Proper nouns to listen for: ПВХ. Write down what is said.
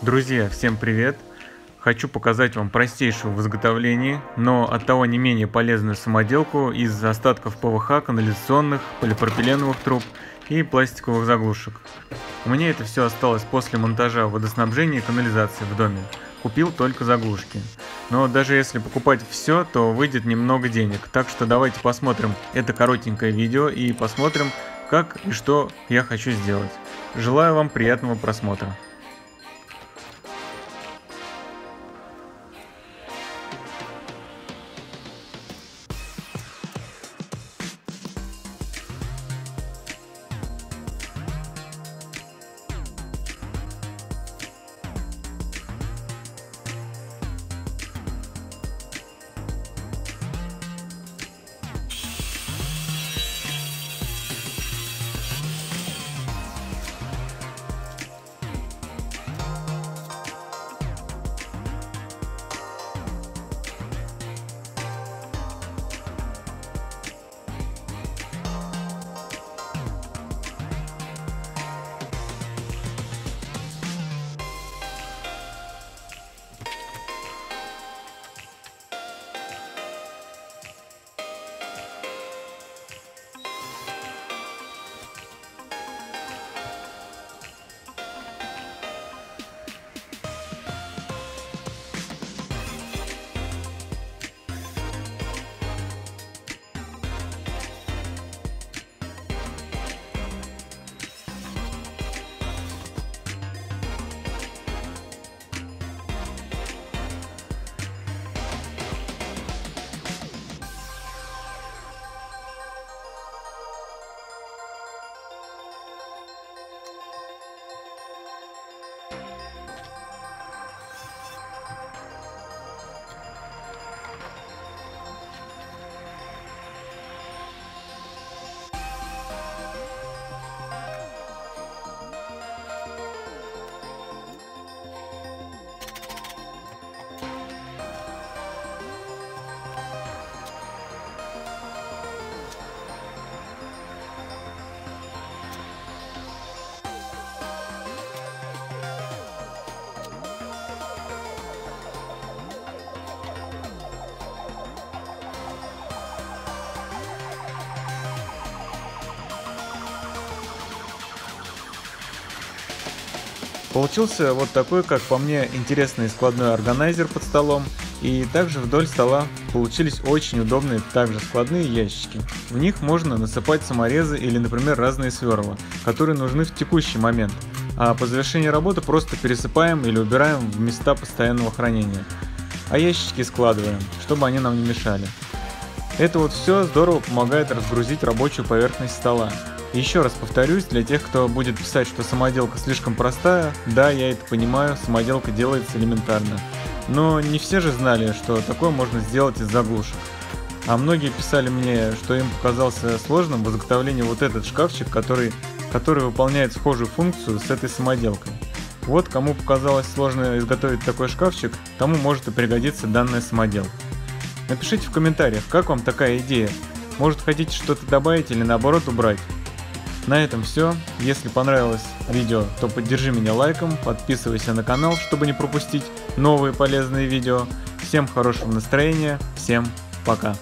Друзья, всем привет! Хочу показать вам простейшую в изготовлении, но оттого не менее полезную самоделку из остатков ПВХ, канализационных, полипропиленовых труб и пластиковых заглушек. У меня это все осталось после монтажа водоснабжения и канализации в доме. Купил только заглушки. Но даже если покупать все, то выйдет немного денег. Так что давайте посмотрим это коротенькое видео и посмотрим, как и что я хочу сделать. Желаю вам приятного просмотра. Получился вот такой, как по мне, интересный складной органайзер под столом, и также вдоль стола получились очень удобные также складные ящики. В них можно насыпать саморезы или, например, разные сверла, которые нужны в текущий момент, а по завершении работы просто пересыпаем или убираем в места постоянного хранения, а ящики складываем, чтобы они нам не мешали. Это вот все здорово помогает разгрузить рабочую поверхность стола. Еще раз повторюсь, для тех, кто будет писать, что самоделка слишком простая, да, я это понимаю, самоделка делается элементарно. Но не все же знали, что такое можно сделать из заглушек. А многие писали мне, что им показался сложным в изготовлении вот этот шкафчик, который выполняет схожую функцию с этой самоделкой. Вот кому показалось сложно изготовить такой шкафчик, тому может и пригодиться данная самоделка. Напишите в комментариях, как вам такая идея, может хотите что-то добавить или наоборот убрать. На этом все. Если понравилось видео, то поддержи меня лайком, подписывайся на канал, чтобы не пропустить новые полезные видео. Всем хорошего настроения, всем пока!